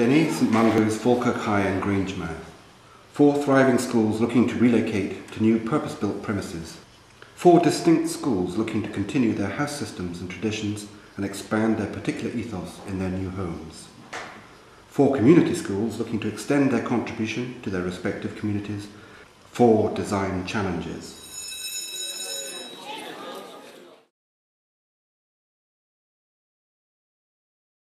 Denny, St Mungo's, Falkirk High and Grangemouth. Four thriving schools looking to relocate to new purpose-built premises. Four distinct schools looking to continue their house systems and traditions and expand their particular ethos in their new homes. Four community schools looking to extend their contribution to their respective communities. Four design challenges.